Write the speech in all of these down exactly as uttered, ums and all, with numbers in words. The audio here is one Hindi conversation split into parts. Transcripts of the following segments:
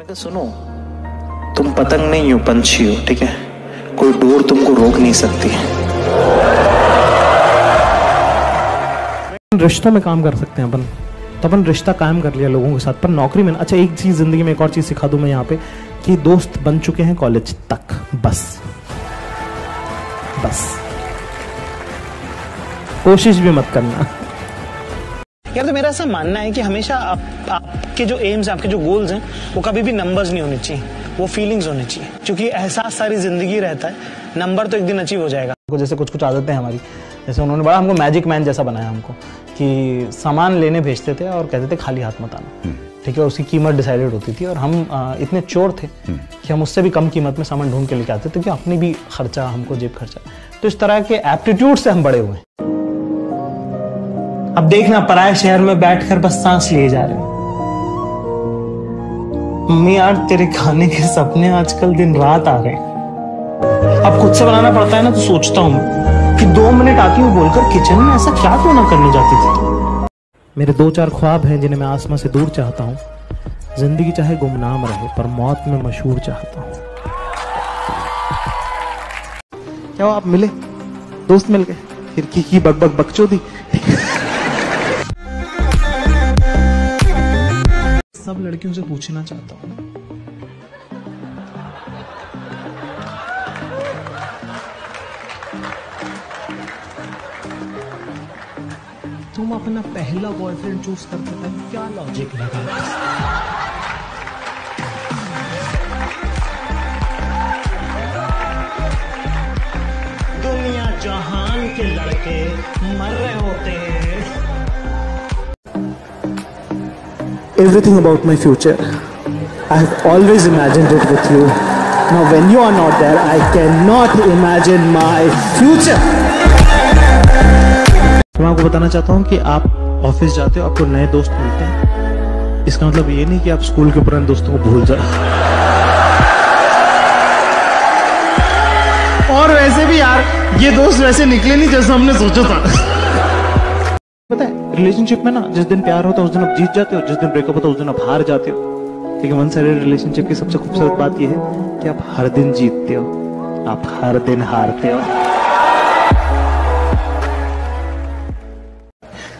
मैं कहा सुनो, तुम पतंग नहीं हो, पंछी हो, ठीक है? कोई डोर तुमको रोक नहीं सकती। रिश्तों में काम कर सकते हैं अपन, तो अपन रिश्ता कायम कर लिया लोगों के साथ, पर नौकरी में। अच्छा, एक चीज जिंदगी में एक और चीज सिखा दूं मैं यहाँ पे कि दोस्त बन चुके हैं कॉलेज तक, बस बस कोशिश भी मत करना यार। तो मेरा ऐसा मानना है कि हमेशा आप, आपके जो एम्स, आपके जो गोल्स हैं, वो कभी भी नंबर्स नहीं होने चाहिए, वो फीलिंग्स होने चाहिए, क्योंकि एहसास सारी जिंदगी रहता है, नंबर तो एक दिन अचीव हो जाएगा। जैसे कुछ कुछ आदतें हमारी, जैसे उन्होंने बड़ा हमको मैजिक मैन जैसा बनाया हमको, कि सामान लेने भेजते थे और कहते थे खाली हाथ मत आना, ठीक है? उसकी कीमत डिसाइडेड होती थी और हम आ, इतने चोर थे कि हम उससे भी कम कीमत में सामान ढूंढ के लेके आते थे, कि अपनी भी खर्चा, हमको जेब खर्चा। तो इस तरह के एप्टीट्यूड से हम बड़े हुए। अब देखना, पराए शहर में बैठकर बस सांस लिए जा रहे हैं। मम्मी यार, तेरे खाने के सपने आजकल दिन रात आ रहे हैं। अब खुद से बनाना पड़ता है ना, तो सोचता हूँ कि दो मिनट आती हूँ बोलकर किचन में, ऐसा क्या तो ना करने जाती थी। मेरे दो चार ख्वाब हैं जिन्हें मैं आसमां से दूर चाहता हूँ। जिंदगी चाहे गुमनाम रहे, पर मौत में मशहूर चाहता हूँ। क्या आप मिले, दोस्त मिल गए, फिर की, की बक बक बकचो दी। सब लड़कियों से पूछना चाहता हूँ तुम अपना पहला बॉयफ्रेंड चूज करते थे, क्या लॉजिक लगा? दुनिया जहान के लड़के मर रहे होते हैं। Everything about my future, I have always imagined it with you. Now when you are not there, I cannot imagine my future. मैं आपको बताना चाहता हूँ कि आप ऑफिस जाते हो, आपको नए दोस्त मिलते हैं, इसका मतलब ये नहीं कि आप स्कूल के पुराने दोस्तों को भूल जाओ। और वैसे भी यार, ये दोस्त वैसे निकले नहीं जैसा हमने सोचा था। पता है, रिलेशनशिप में ना, जिस दिन प्यार होता है उस दिन आप जीत जाते हो, जिस दिन ब्रेकअप होता है उस दिन आप हार जाते हो। लेकिन वन साइडेड रिलेशनशिप की सबसे खूबसूरत बात यह है कि आप हर दिन जीतते हो, आप हर दिन हारते हो।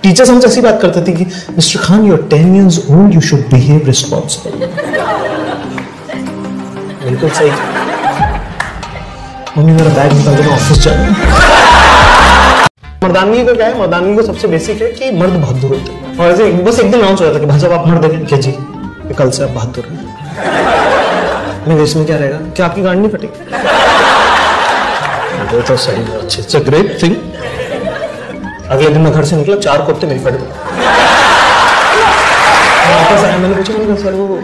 टीचर्स हमसे ऐसी बात करते थे कि mister Khan, you are ten years old, you should behave responsible. बिल्कुल सही। मम्मी, मेरा बैग निकाल दो, ऑफिस जाना। मर्दानगी का क्या है? मर्दानगी को सबसे बेसिक है कि मर्द बहादुर होते हैं। और ऐसे बस एक दिन अनाउंस हो जाता है कि भाई साहब आप मर्द हैं। क्या जी, कल से आप बहादुर हैं। मेरे इसमें क्या रहेगा कि आपकी गांड नहीं फटेगी। ये तो सही है, अच्छे, इट्स अ ग्रेट थिंग। अगले दिन मैं घर से निकला, चार कोफ्ते मेरे फट गए। वापस आया, मैंने पूछा, मैंने कहा सर वो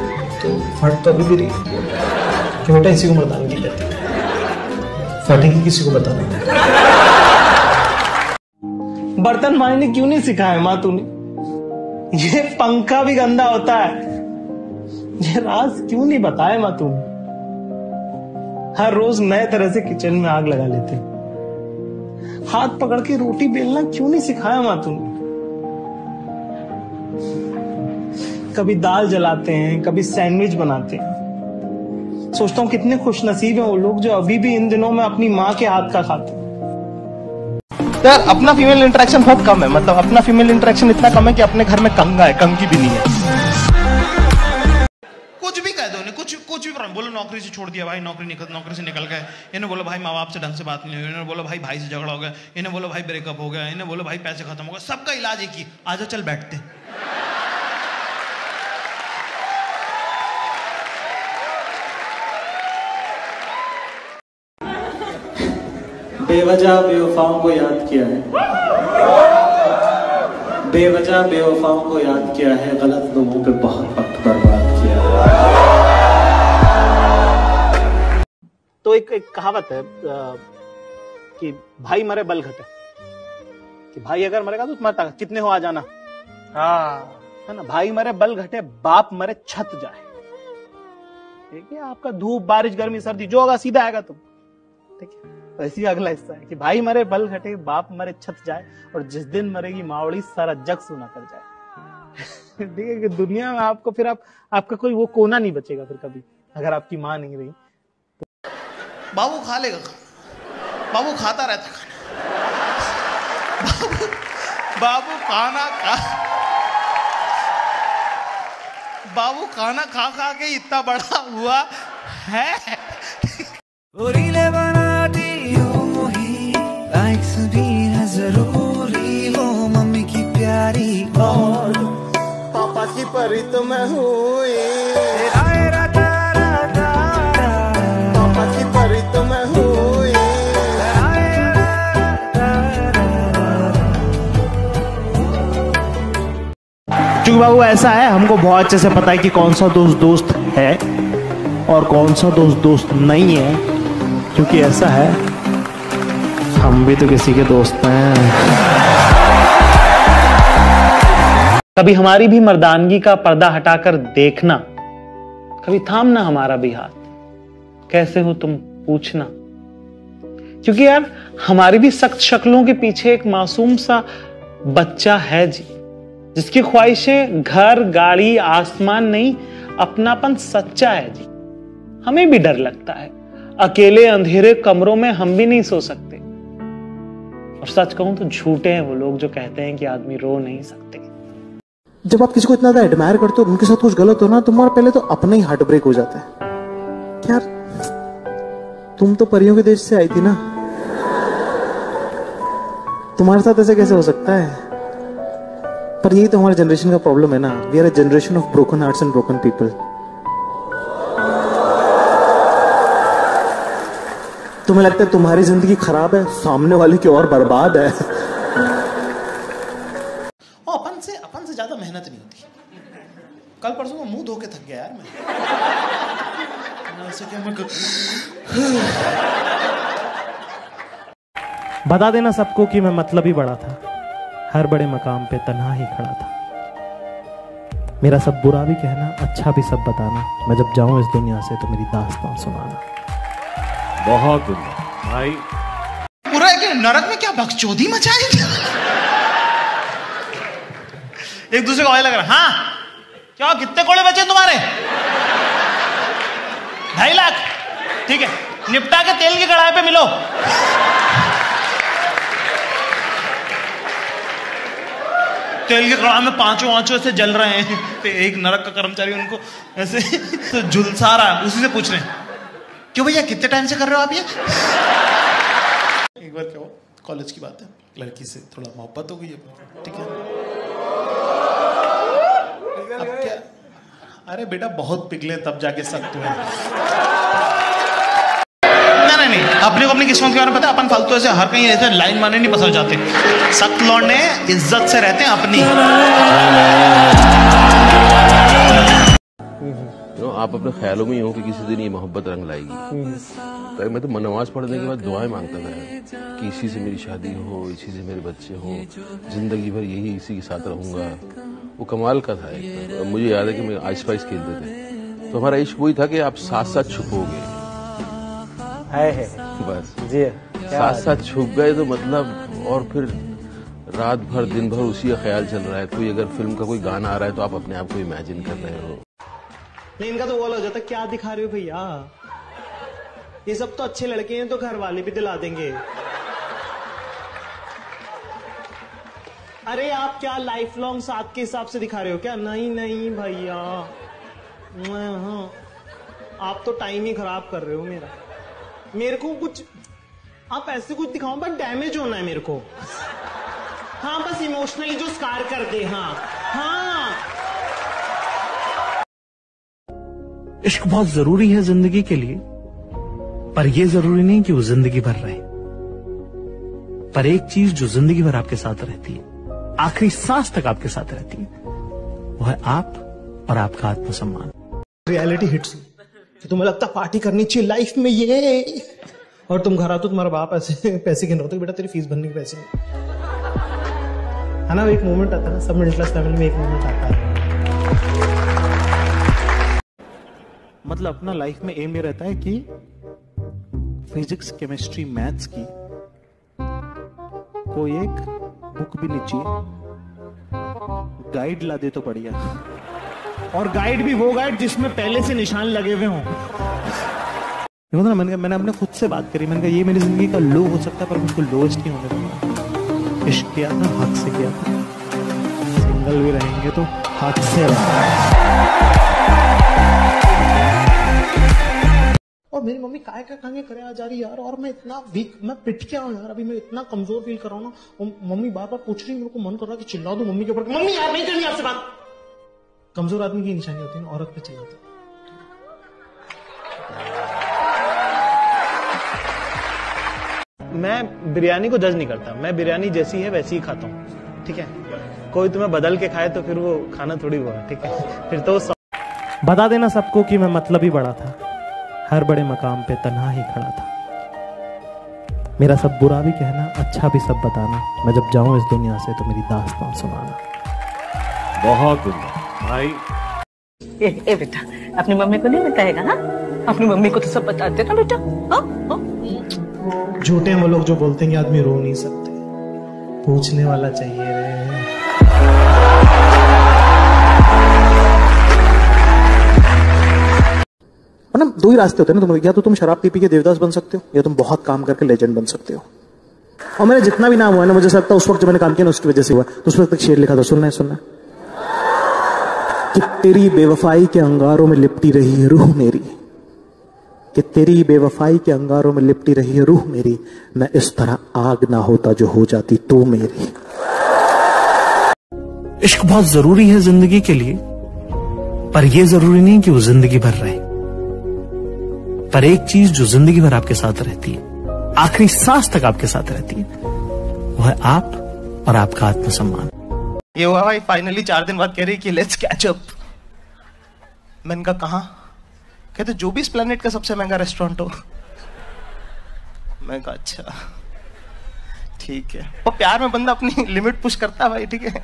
तो फट तो अभी भी रही है। बेटा, इसी को मर्दानगी कहते हैं, फटेगी किसी को पता नहीं। बर्तन मारने क्यों नहीं सिखाया माँ तूने? ये पंखा भी गंदा होता है, ये राज क्यों नहीं बताया माँ तूने? हर रोज नए तरह से किचन में आग लगा लेते, हाथ पकड़ के रोटी बेलना क्यों नहीं सिखाया माँ तूने? कभी दाल जलाते हैं, कभी सैंडविच बनाते हैं। सोचता हूँ कितने खुशनसीब हैं वो लोग जो अभी भी इन दिनों में अपनी माँ के हाथ का खाते हैं। यार, अपना फीमेल इंटरेक्शन बहुत कम है, मतलब अपना फीमेल इंटरेक्शन इतना कम है कि अपने घर में कंगा है, कंगी भी नहीं है। कुछ भी कह दो, कुछ कुछ भी प्रॉब्लम बोलो। नौकरी से छोड़ दिया भाई, नौकरी निकल नौकरी से निकल गए। इन्हें बोलो भाई माँ बाप से ढंग से बात नहीं हुई, इन्हें बोलो भाई भाई से झगड़ा हो गया, इन्हें बोलो भाई ब्रेकअप हो गया, इन्हें बोलो भाई पैसे खत्म हो गए। सबका इलाज एक ही, आजा चल बैठते। बेवजह बेवफाओं को याद किया है, बेवजह बेवफाओं को याद किया है, गलत लोगों पे बहुत वक्त बर्बाद किया है। तो एक एक कहावत है कि भाई मरे बल घटे, कि भाई अगर मरेगा तो तुम्हारा कितने हो आ जाना। हाँ है ना, भाई मरे बल घटे, बाप मरे छत जाए। ठीक है, आपका धूप बारिश गर्मी सर्दी जो होगा सीधा आएगा तुम, ठीक है? वैसे ही अगला हिस्सा है कि भाई मरे बल घटे, बाप मरे छत जाए, और जिस दिन मरेगी मावड़ी सारा जग सूना कर जाए। ठीक है, दुनिया में आपको फिर आप आपका कोई वो कोना नहीं बचेगा फिर कभी, अगर आपकी माँ नहीं रही तो। बाबू खा लेगा, बाबू खाता रहता खाना, बाबू खाना खा बाबू खाना खा खा के इतना बड़ा हुआ है। जरूरी हो मम्मी की प्यारी और पापा की परी तो मैं हूँ, पापा की परी तो मैं हूँ, चूंकि बाबू ऐसा है हमको बहुत अच्छे से पता है कि कौन सा दोस्त दोस्त है और कौन सा दोस्त दोस्त नहीं है, क्योंकि ऐसा है हम भी तो किसी के दोस्त हैं। कभी हमारी भी मर्दानगी का पर्दा हटाकर देखना, कभी थामना हमारा भी हाथ, कैसे हो तुम पूछना, क्योंकि यार हमारी भी सख्त शक्लों के पीछे एक मासूम सा बच्चा है जी, जिसकी ख्वाहिशें घर गाड़ी आसमान नहीं, अपनापन सच्चा है जी। हमें भी डर लगता है, अकेले अंधेरे कमरों में हम भी नहीं सो सकते। सच कहूं तो झूठे हैं वो लोग जो कहते हैं कि आदमी रो नहीं सकते। जब आप किसी को इतना ज्यादा एडमायर करते हो, उनके साथ कुछ गलत हो ना, तुम्हारा पहले तो अपना ही हार्ट ब्रेक हो जाता है कि यार तुम तो परियों के देश से आई थी ना, तुम्हारे साथ ऐसे कैसे हो सकता है। पर यही तो हमारे जनरेशन का प्रॉब्लम है ना, we are a generation of broken hearts and broken people. तुम्हें लगता है तुम्हारी जिंदगी खराब है, सामने वाले की और बर्बाद है। ओ, अपन से अपन से ज्यादा मेहनत नहीं होती। कल परसों मुंह धो के थक गया यार मैं। बता देना सबको कि मैं मतलब ही बड़ा था, हर बड़े मकाम पे तन्हा ही खड़ा था। मेरा सब बुरा भी कहना, अच्छा भी सब बताना, मैं जब जाऊं इस दुनिया से तो मेरी दास्तान सुनाना। बहुत भाई पूरा एक नरक में क्या बकचोदी मचाई एक दूसरे को आए लग रहा, हाँ क्या कितने कोड़े बचे तुम्हारे, ढाई लाख ठीक है, निपटा के तेल की कढ़ाई पे मिलो। तेल की कढ़ाई में पांचों पांचों से जल रहे हैं, तो एक नरक का कर्मचारी उनको ऐसे तो झुलसा रहा है, उसी से पूछ रहे हैं क्यों भैया कितने टाइम से कर रहे हो आप ये। एक बार क्या हो, कॉलेज की बात है, लड़की से थोड़ा मोहब्बत हो गई है ठीक है, अब क्या, अरे बेटा बहुत पिघले तब जाके सख्त हुए। नहीं नहीं नहीं, अपने को अपनी किस्मत के बारे में पता है, अपन फालतू ऐसे हर कहीं रहते, लाइन मारने नहीं पसंद जाते, सख्त लौटने इज्जत से रहते हैं अपनी। आप अपने ख्यालों में ही हो कि किसी दिन ये मोहब्बत रंग लाएगी। तो मैं तो नमाज पढ़ने के बाद दुआएं मांगता था कि इसी से मेरी शादी हो, इसी से मेरे बच्चे हो, जिंदगी भर यही इसी के साथ रहूंगा। वो कमाल का था, एक मुझे याद है कि मैं आइस पाइस खेलते थे, तो हमारा इश्क वही था कि आप साथ साथ छुपोगे, बस साथ साथ छुप गए तो मतलब, और फिर रात भर दिन भर उसी का ख्याल चल रहा है। कोई अगर फिल्म का कोई गाना आ रहा है तो आप अपने आप को इमेजिन कर रहे हो। नहीं इनका तो वो हो जाता, क्या दिखा रहे हो भैया, ये सब तो अच्छे लड़के हैं तो घर वाले भी दिला देंगे। अरे आप क्या लाइफ लॉन्ग साथ के हिसाब से दिखा रहे हो क्या, नहीं नहीं भैया आप तो टाइम ही खराब कर रहे हो मेरा। मेरे को कुछ आप ऐसे कुछ दिखाओ बट डैमेज होना है मेरे को, हाँ बस इमोशनली जो स्कार कर दे, हाँ हाँ। इश्क बहुत जरूरी है जिंदगी के लिए, पर यह जरूरी नहीं कि वो जिंदगी भर रहे, पर एक चीज जो जिंदगी भर आपके साथ रहती है, आखिरी सांस तक आपके साथ रहती है, वो है आप और आपका आत्मसम्मान। रियलिटी हिट्स कि तुम्हें लगता पार्टी करनी चाहिए लाइफ में ये, और तुम घर आते तुम्हारा बाप ऐसे पैसे गिन रहा होता, बेटा तेरी फीस भरने के पैसे है ना। एक मोमेंट आता है सब मिडिल क्लास फैमिली में, एक मोमेंट आता है मतलब अपना लाइफ में एम ये रहता है कि फिजिक्स केमिस्ट्री मैथ्स की कोई एक बुक भी नहीं चाहिए गाइड ला दे तो बढ़िया, और गाइड भी वो गाइड जिसमें पहले से निशान लगे हुए हों। देखो ना, मैंने मैंने अपने खुद से बात करी, मैंने कहा ये मेरी जिंदगी का लो हो सकता है पर मुझको लोएस्ट नहीं होने दूंगा। इश्क किया था हाथ से किया था, सिंगल भी रहेंगे तो हाथ से रहेंगे। और मेरी मम्मी काय का खांगे करे आ जा रही यार, और मैं इतना वीक, मैं पिट के आऊँ यार, अभी मैं इतना कमजोर फील कर रहा हूँ ना। मम्मी बार बार पूछ रही, मेरे को मन कर रहा कि चिल्ला दो मम्मी के ऊपर, मम्मी यार नहीं करनी आपसे बात। कमजोर आदमी की निशानी होती है ना, औरत पे चिल्लाता। मैं बिरयानी को जज नहीं करता, मैं बिरयानी जैसी है वैसी ही खाता हूँ, ठीक है। कोई तुम्हें बदल के खाए तो फिर वो खाना थोड़ी हुआ, ठीक है। फिर तो बता देना सबको कि मैं मतलब ही बड़ा था, हर बड़े मकाम पे तन्हा ही खड़ा था। मेरा सब बुरा भी कहना, अच्छा भी सब बताना, मैं जब जाऊं इस दुनिया से तो मेरी दास्तां सुनाना। बहुत भाई, ए, ए बेटा, अपनी मम्मी को नहीं बताएगा ना? अपनी मम्मी को तो सब बताते ना बेटा। झूठे हैं वो लोग जो बोलते हैं कि आदमी रो नहीं सकते, पूछने वाला चाहिए रे। ना दो ही रास्ते होते हैं ना, तुम या तो तुम शराब पी पी के देवदास बन सकते हो, या तुम बहुत काम करके लेजेंड बन सकते हो। और मेरा जितना भी नाम हुआ ना, मुझे लगता है उस वक्त जब मैंने काम किया ना उसकी वजह से हुआ। तो उस वक्त एक शेर लिखा था, सुनना है सुनना कि तेरी बेवफाई के अंगारों में लिपटी रही है रूह मेरी, कि तेरी बेवफाई के अंगारों में लिपटी रही है रूह मेरी, मैं इस तरह आग ना होता जो हो जाती तू मेरी। इश्क बहुत जरूरी है जिंदगी के लिए, पर यह जरूरी नहीं कि वो जिंदगी भर रहे। पर एक चीज जो जिंदगी भर आपके साथ रहती है, आखिरी सांस तक आपके साथ रहती है, वह है आप और आपका आत्मसम्मान। ये हुआ भाई, फाइनली चार दिन बाद कह रही कि लेट्स कैच अप। मैंने कहा कहाँ? कहते जो भी इस प्लेनेट का सबसे महंगा रेस्टोरेंट हो। मैं कहा अच्छा ठीक है। और प्यार में बंदा अपनी लिमिट पुश करता है भाई, ठीक है।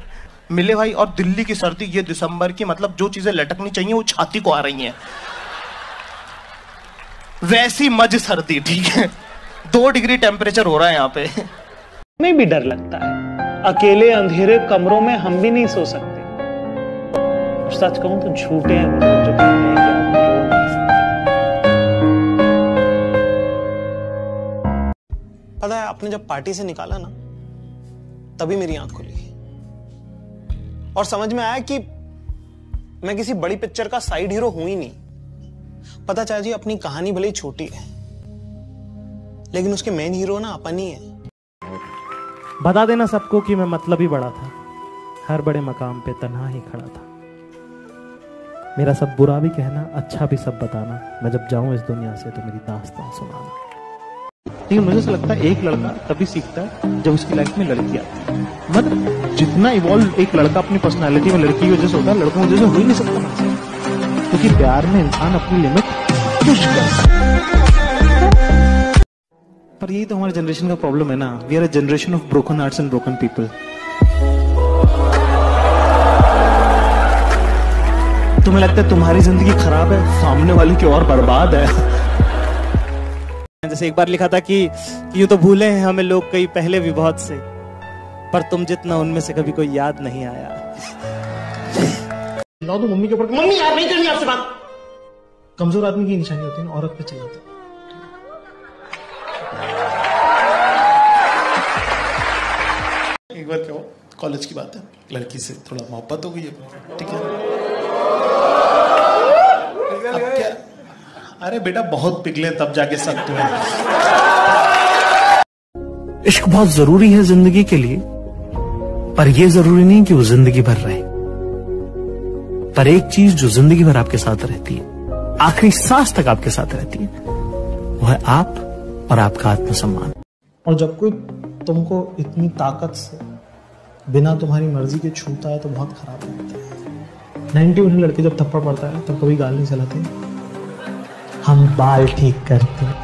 मिले भाई, और दिल्ली की सर्दी, ये दिसंबर की, मतलब जो चीजें लटकनी चाहिए वो छाती को आ रही हैं, वैसी मज सर्दी, ठीक है। दो डिग्री टेम्परेचर हो रहा है यहाँ पे। हमें भी डर लगता है, अकेले अंधेरे कमरों में हम भी नहीं सो सकते। सच कहूं तो झूठे हैं जो कहते हैं। पता है, आपने जब पार्टी से निकाला ना, तभी मेरी आंख खुली और समझ में आया कि मैं किसी बड़ी पिक्चर का साइड हीरो हूं ही नहीं। पता चाचा जी, अपनी कहानी भले ही छोटी है, लेकिन उसके मेन हीरो ना अपन ही है। बता देना सबको कि मैं मतलब ही बड़ा था, हर बड़े मकाम पे तन्हा ही खड़ा था। मेरा सब बुरा भी कहना, अच्छा भी सब बताना, मैं जब जाऊं इस दुनिया से तो मेरी दास्तां सुनाना। लेकिन मुझे ऐसा लगता है एक लड़का तभी सीखता है जब उसकी लाइफ में लड़की आती है। मतलब जितना इवॉल्व एक लड़का अपनी पर्सनालिटी में लड़की की वजह से होता है, लड़कों की वजह से हो ही नहीं सकता, क्योंकि प्यार में इंसान अपनी लिमिट पुश करता। पर यही तो हमारे जनरेशन का प्रॉब्लम है ना, we are a generation of broken hearts and broken people. तुम्हें लगता है तुम्हारी जिंदगी खराब है, सामने वाली की और बर्बाद है। जैसे एक बार लिखा था कि यूं तो भूले हैं हमें लोग कई पहले भी बहुत से, पर तुम जितना उनमें से कभी कोई याद नहीं आया। ला दो मम्मी के ऊपर, मम्मी यार नहीं करनी आपसे बात। कमजोर आदमी की निशानी होती है ना, औरत पे चिल्लाता। एक बार क्या हो, कॉलेज की बात है, लड़की से थोड़ा मोहब्बत हो गई है, ठीक है। अब क्या, अरे बेटा बहुत पिघले तब जाके सब तुम्हें। इश्क बहुत जरूरी है जिंदगी के लिए, पर यह जरूरी नहीं कि वो जिंदगी भर रहे। पर एक चीज जो जिंदगी भर आपके साथ रहती है, आखिरी सांस तक आपके साथ रहती है, वह है आप और आपका आत्मसम्मान। और जब कोई तुमको इतनी ताकत से बिना तुम्हारी मर्जी के छूता है तो बहुत खराब लगता है। नाइन्टी परसेंट लड़के जब थप्पड़ पड़ता है तब कभी गाल नहीं चलाते, हम बाल ठीक करते।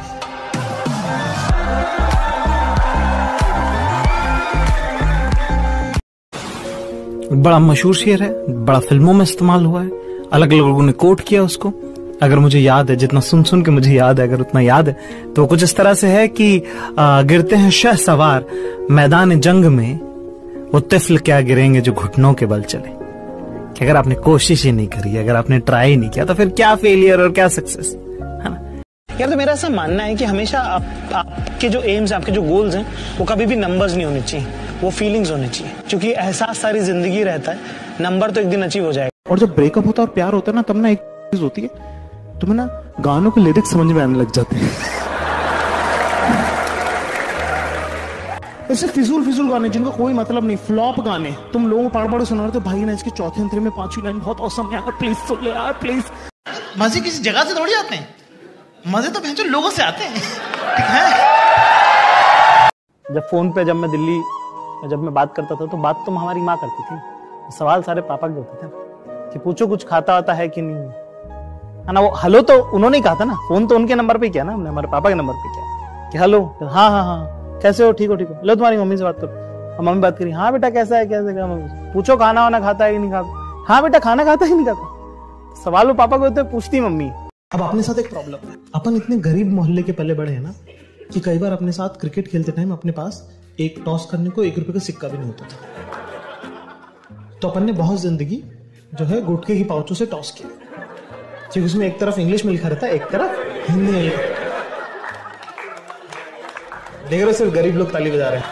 बड़ा मशहूर शेर है, बड़ा फिल्मों में इस्तेमाल हुआ है, अलग अलग लोगों ने कोट किया उसको। अगर मुझे याद है, जितना सुन सुन के मुझे याद है, अगर उतना याद है तो कुछ इस तरह से है कि आ, गिरते हैं शह सवार मैदान जंग में, वो तिफ्ल क्या गिरेंगे जो घुटनों के बल चले। कि अगर आपने कोशिश ही नहीं करी, अगर आपने ट्राई नहीं किया, तो फिर क्या फेलियर और क्या सक्सेस, है ना यार। तो मेरा ऐसा मानना है कि हमेशा आप, आपके जो एम्स, आपके जो गोल्स हैं, वो कभी भी नंबर्स नहीं होने चाहिए, वो फीलिंग्स होने चाहिए, क्योंकि एहसास सारी जिंदगी रहता है, नंबर तो एक दिन अचीव हो जाएगा। और जब ब्रेकअप होता है और प्यार होता है ना, तब ना एक चीज होती है, तुम्हें ना गानों के लिरिक्स समझ में आने लग जाते हैं। इससे फिजूल फिजूल गाने जिनको कोई मतलब नहीं, फ्लॉप गाने तुम लोगों को पढ़ पढ़ो सुना रहे, तो भाई ना इसके चौथे अंतरे में पांचवी लाइन बहुत औसम है यार, प्लीज सुन ले यार प्लीज। मजे किसी जगह से थोड़ी आते हैं, मजे तो भैंचो लोगों से आते हैं, ठीक है। जब फोन पे जब मैं दिल्ली जब मैं बात करता था तो बात तो हमारी माँ करती थी, सवाल सारे पापा के होते थे कि पूछो कुछ खाता होता है कि नहीं, है ना। वो हेलो तो उन्होंने ही कहा था ना, फोन तो उनके नंबर पे किया ना हमने, हमारे पापा के नंबर पे किया कि हेलो, हाँ हाँ हाँ कैसे हो, ठीक हो ठीक हो, लो तुम्हारी मम्मी से बात करो। हम मम्मी बात करी, हाँ बेटा कैसा है कैसे, पूछो खाना वाना खाता है कि नहीं खाता, हाँ बेटा खाना खाता है कि नहीं खाता। सवाल वो पापा के होते, पूछती मम्मी। अब अपने साथ एक प्रॉब्लम है, अपन इतने गरीब मोहल्ले के पले बड़े हैं ना कि कई बार अपने साथ क्रिकेट खेलते टाइम अपने पास एक टॉस करने को एक रुपए का सिक्का भी नहीं होता था, तो अपन ने बहुत जिंदगी जो है गुटके की पाउचों से टॉस किया, क्योंकि उसमें एक तरफ इंग्लिश में लिखा रहता है, एक तरफ हिंदी में। देख रहे, सिर्फ गरीब लोग ताली बजा रहे हैं,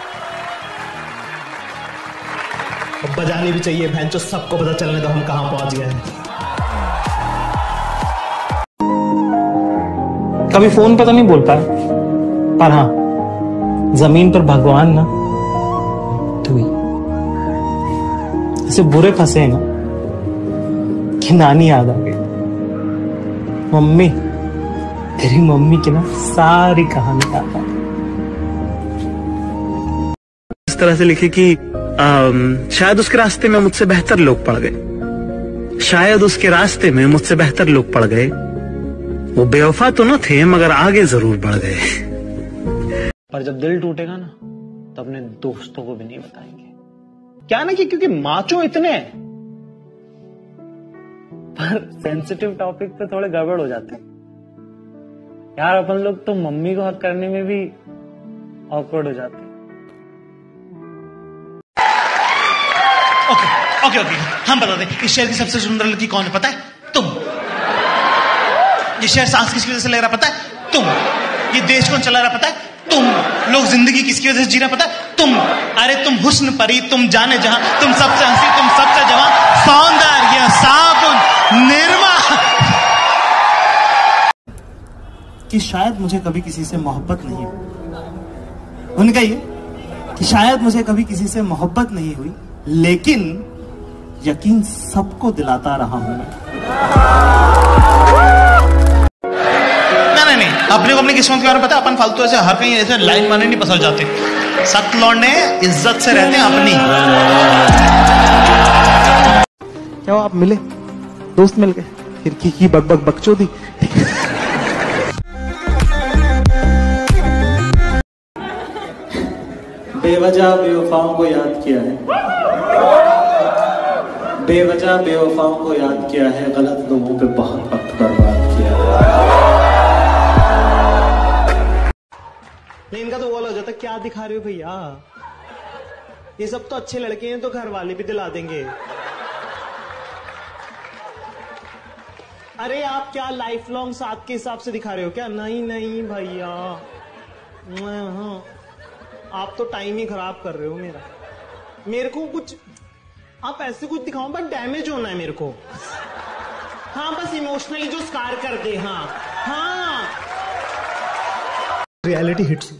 अब बजानी भी चाहिए भैंचो, सबको पता चलने दो हम कहाँ पहुंच गए हैं। कभी फोन पर तो नहीं बोल पाया, पर हाँ जमीन पर भगवान ना तू ही। ऐसे बुरे फंसे ना कि नानी याद आ गई, मम्मी तेरी मम्मी की ना सारी कहानी याद आ गई। इस तरह से लिखे कि आ, शायद उसके रास्ते में मुझसे बेहतर लोग पड़ गए, शायद उसके रास्ते में मुझसे बेहतर लोग पड़ गए, वो बेवफा तो न थे मगर आगे जरूर बढ़ गए। पर जब दिल टूटेगा ना तो अपने दोस्तों को भी नहीं बताएंगे, क्या ना कि क्योंकि माचो इतने, पर सेंसिटिव टॉपिक पे थोड़े गड़बड़ हो जाते हैं यार। अपन लोग तो मम्मी को हक करने में भी ऑकवर्ड हो जाते हैं। ओके ओके ओके, हम बता दें इस शहर की सबसे सुंदर लड़की कौन है, पता है? तुम। ये शहर सांस किसकी वजह से ले रहा पता है? तुम। ये देश कौन चला रहा पता है? तुम। लोग जिंदगी किसकी वजह से जी रहा पता है? तुम। अरे तुम हुस्न परी, तुम जाने जहां, तुम सबसे हंसी, तुम सबसे जवां, सौंदर्य साबुन निर्मा। कि शायद मुझे कभी किसी से मोहब्बत नहीं हुई, उनका ये कि शायद मुझे कभी किसी से मोहब्बत नहीं हुई, लेकिन यकीन सबको दिलाता रहा हूं मैं। अपने को अपने किस्मत के बारे में पता है, अपन फालतू ऐसे हर कहीं ऐसे लाइन मारने नहीं पसंद जाते, सत लौंडे इज्जत से रहते हैं अपनी। क्या आप मिले दोस्त मिलके फिर की की बक बक बकचो दी। बेवजह बेवफाओं को याद किया है, बेवजह बेवफाओं को याद किया है, गलत लोगों पे बहुत वक्त बर्बाद किया है। इनका तो बोला हो जाता, क्या दिखा रहे हो भैया, ये सब तो अच्छे लड़के हैं तो घर वाले भी दिला देंगे। अरे आप क्या लाइफ लॉन्ग साथ के हिसाब से दिखा रहे हो क्या? नहीं नहीं भैया, आप तो टाइम ही खराब कर रहे हो मेरा। मेरे को कुछ आप ऐसे कुछ दिखाओ, बस डैमेज होना है मेरे को, हाँ बस इमोशनली जो स्कार कर दे। हाँ हाँ रियलिटी हिट्स,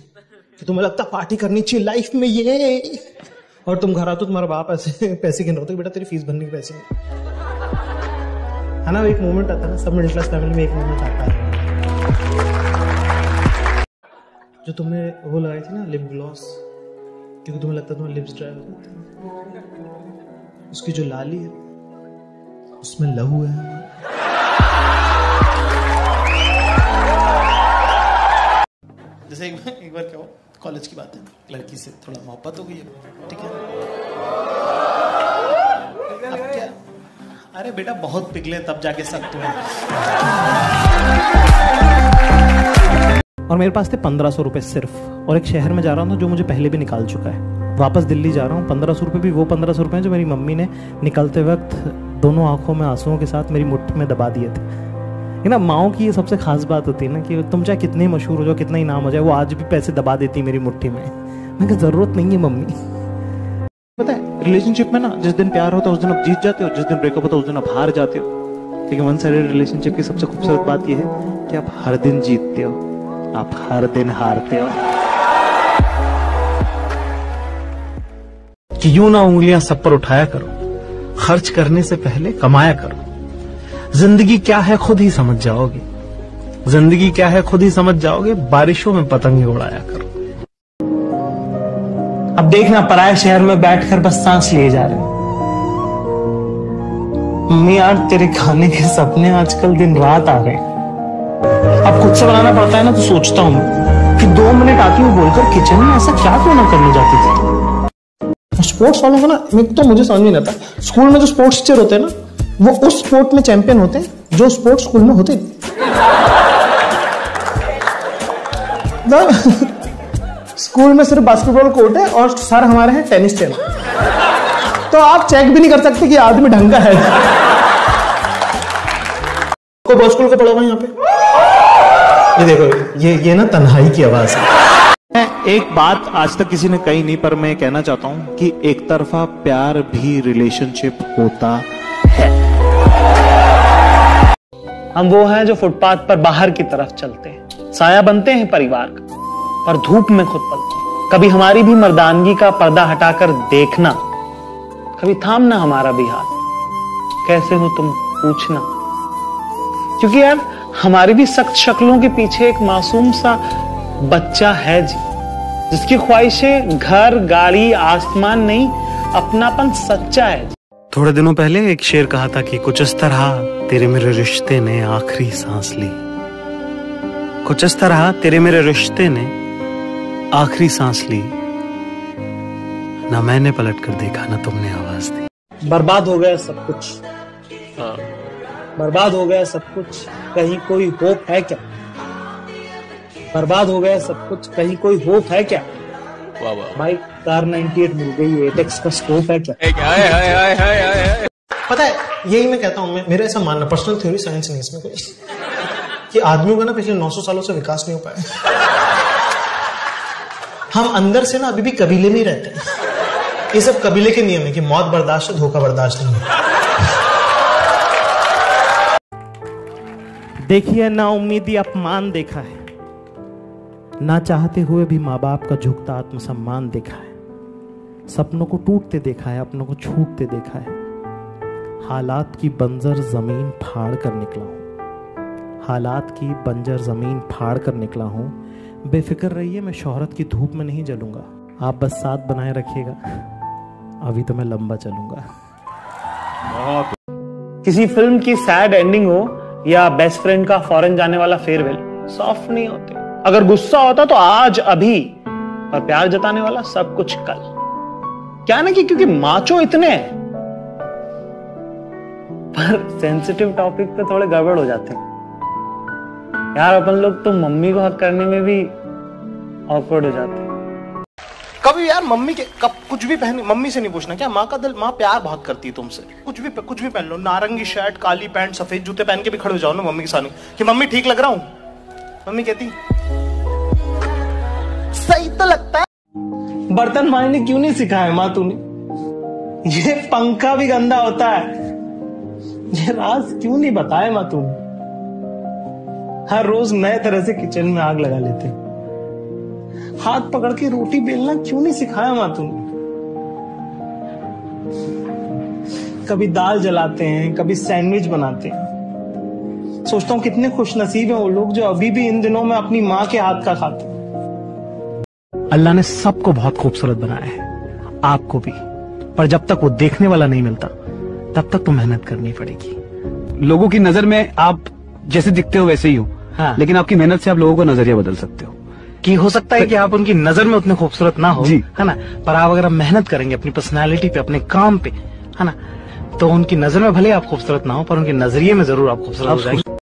तो तुम्हें लगता पार्टी करनी चाहिए लाइफ में ये, और तुम घर आते तुम्हारा बाप ऐसे पैसे गिन रहा होता, बेटा तेरी फीस भरने के पैसे नहीं, है ना। एक मोमेंट आता है ना सब मिडिल क्लास फैमिली में, एक मोमेंट आता है जो तुमने वो लगाई थी ना लिप ग्लॉस, क्योंकि तुम्हें लगता तुम्हारे लिप्स ड्राई हो जाते हैं, उसकी जो लाली है उसमें लहू है। जैसे एक बार एक बार क्या हो, कॉलेज की बात है, लड़की से थोड़ा मोहब्बत हो गई है, ठीक है। अब क्या, अरे बेटा बहुत पिघले तब जाके सख्त हुए। और मेरे पास थे पंद्रह सौ रुपये सिर्फ, और एक शहर में जा रहा हूँ जो मुझे पहले भी निकाल चुका है, वापस दिल्ली जा रहा हूँ। पंद्रह सौ रुपये भी वो पंद्रह सौ रुपये हैं जो मेरी मम्मी ने निकलते वक्त दोनों आंखों में आंसुओं के साथ मेरी मुट्ठी में दबा दिए थे। है ना, माओं की ये सबसे खास बात होती है ना कि तुम चाहे कितने मशहूर हो जाओ, कितना ही नाम हो जाए, वो आज भी पैसे दबा देती है मेरी मुट्ठी में। मैंने कहा ज़रूरत नहीं है मम्मी। पता है रिलेशनशिप में ना, जिस दिन प्यार होता है उस दिन आप जीत जाते हो, जिस दिन ब्रेकअप होता है उस दिन आप हार जाते हो। लेकिन वन साइडेड रिलेशनशिप की सबसे खूबसूरत बात यह है कि आप हर दिन जीतते हो, आप हर दिन हारते हो। कि यूं ना उंगलियां सब पर उठाया करो, खर्च करने से पहले कमाया करो। जिंदगी क्या है खुद ही समझ जाओगे, जिंदगी क्या है खुद ही समझ जाओगे। बारिशों में पतंगे उड़ाया करो। अब देखना पराए शहर में बैठकर बस सांस लिए जा रहे हो। मम्मी यार तेरे खाने के सपने आजकल दिन रात आ रहे हैं। अब खुद से बनाना पड़ता है ना, तो सोचता हूँ कि दो मिनट आती हूँ बोलकर किचन में ऐसा क्या क्यों ना करने जाती थी। स्पोर्ट्स वालों को ना, मेरे तो मुझे समझ नहीं आता, स्कूल में जो स्पोर्ट्स टीचर होते हैं ना, वो उस स्पोर्ट में चैंपियन होते हैं जो स्पोर्ट्स स्कूल में होते नहीं। स्कूल में सिर्फ बास्केटबॉल कोर्ट है और सर हमारे हैं टेनिस चैंप, तो आप चेक भी नहीं कर सकते कि आदमी ढंग का है। को बॉय स्कूल को पढ़ा हुआ यहाँ पे, ये देखो ये ये ना तन्हाई की आवाज है। एक बात आज तक किसी ने कही नहीं, पर मैं कहना चाहता हूँ कि एक तरफा प्यार भी रिलेशनशिप होता है। हम वो हैं जो फुटपाथ पर बाहर की तरफ चलते हैं, साया बनते हैं परिवार का, पर धूप में खुद पलते हैं। कभी हमारी भी मर्दानगी का पर्दा हटाकर देखना, कभी थामना हमारा भी हाथ, कैसे हो तुम पूछना। क्योंकि यार हमारी भी सख्त शक्लों के पीछे एक मासूम सा बच्चा है जी, जिसकी ख्वाहिशें घर, गाड़ी, आसमान नहीं, अपनापन सच्चा है जी। थोड़े दिनों पहले एक शेर कहा था कि कुछ इस तरह तेरे मेरे रिश्ते ने आखिरी सांस ली, कुछ इस तरह तेरे मेरे रिश्ते ने आखिरी सांस ली, ना मैंने पलट कर देखा ना तुमने आवाज दी। बर्बाद हो गया सब कुछ, हाँ बर्बाद हो गया सब कुछ, कहीं कोई होप है क्या। बर्बाद हो गया सब कुछ, कहीं कोई होप है क्या। वाह वाह भाई, कार अट्ठानवे मिल गई, एट एक्स का स्कोप है क्या। हाय हाय हाय हाय हाय। पता है यही मैं कहता हूँ, मेरे ऐसा मानना, पर्सनल थ्योरी, साइंस नहीं इसमें कोई, कि आदमियों का ना पिछले नौ सौ सालों से विकास नहीं हो पाया। हम अंदर से ना अभी भी कबीले में ही रहते हैं। ये सब कबीले के नियम है कि मौत बर्दाश्त, धोखा बर्दाश्त नहीं है। देखिए ना उम्मीदी अपमान देखा है, ना चाहते हुए भी माँ बाप का झुकता आत्मसम्मान देखा है, सपनों को टूटते देखा है, अपनों को छूटते देखा है। हालात की बंजर ज़मीन फाड़ कर निकला हूँ, हालात की बंजर ज़मीन फाड़ कर निकला हूँ। बेफिक्र रहिए, मैं शोहरत की धूप में नहीं जलूँगा, आप बस साथ बनाए रखिएगा, अभी तो मैं लंबा चलूँगा। किसी फिल्म की सैड एंडिंग हो या बेस्ट फ्रेंड का फॉरेन जाने वाला फेयरवेल, सॉफ्ट नहीं होते। अगर गुस्सा होता तो आज अभी, पर प्यार जताने वाला सब कुछ कल। क्या ना कि क्योंकि माचो इतने, पर सेंसिटिव टॉपिक पे थोड़े गड़बड़ हो जाते हैं यार अपन लोग। तो मम्मी को हक करने में भी ऑकवर्ड हो जाते हैं कभी यार। मम्मी के कब कुछ भी पहने, मम्मी से नहीं पूछना क्या माँ का दिल। माँ प्यार बहुत करती है तुमसे, कुछ भी कुछ भी पहन लो, नारंगी शर्ट, काली पैंट, सफेद जूते पहन के भी खड़े हो जाओ ना मम्मी के सामने कि मम्मी ठीक लग रहा हूँ, मम्मी कहती सही तो लगता है। बर्तन मांजने क्यों नहीं सिखाया माँ तूने, ये पंखा भी गंदा होता है, ये राज क्यों नहीं बताया माँ तूने। हर रोज नए तरह से किचन में आग लगा लेते, हाथ पकड़ के रोटी बेलना क्यों नहीं सिखाया माँ तूने। कभी दाल जलाते हैं, कभी सैंडविच बनाते हैं। सोचता हूँ कितने खुशनसीब हैं वो लोग जो अभी भी इन दिनों में अपनी माँ के हाथ का खाते हैं। अल्लाह ने सबको बहुत खूबसूरत बनाया है, आपको भी, पर जब तक वो देखने वाला नहीं मिलता तब तक तो मेहनत करनी पड़ेगी। लोगों की नजर में आप जैसे दिखते हो वैसे ही हो, हाँ। लेकिन आपकी मेहनत से आप लोगों का नजरिया बदल सकते हो। कि हो सकता है कि आप उनकी नजर में उतने खूबसूरत ना हो, है ना, पर आप अगर आप मेहनत करेंगे अपनी पर्सनैलिटी पे, अपने काम पे, है ना, तो उनकी नजर में भले आप खूबसूरत ना हो, पर उनकी नजरिए में जरूर आप खूबसूरत हो जाएंगे।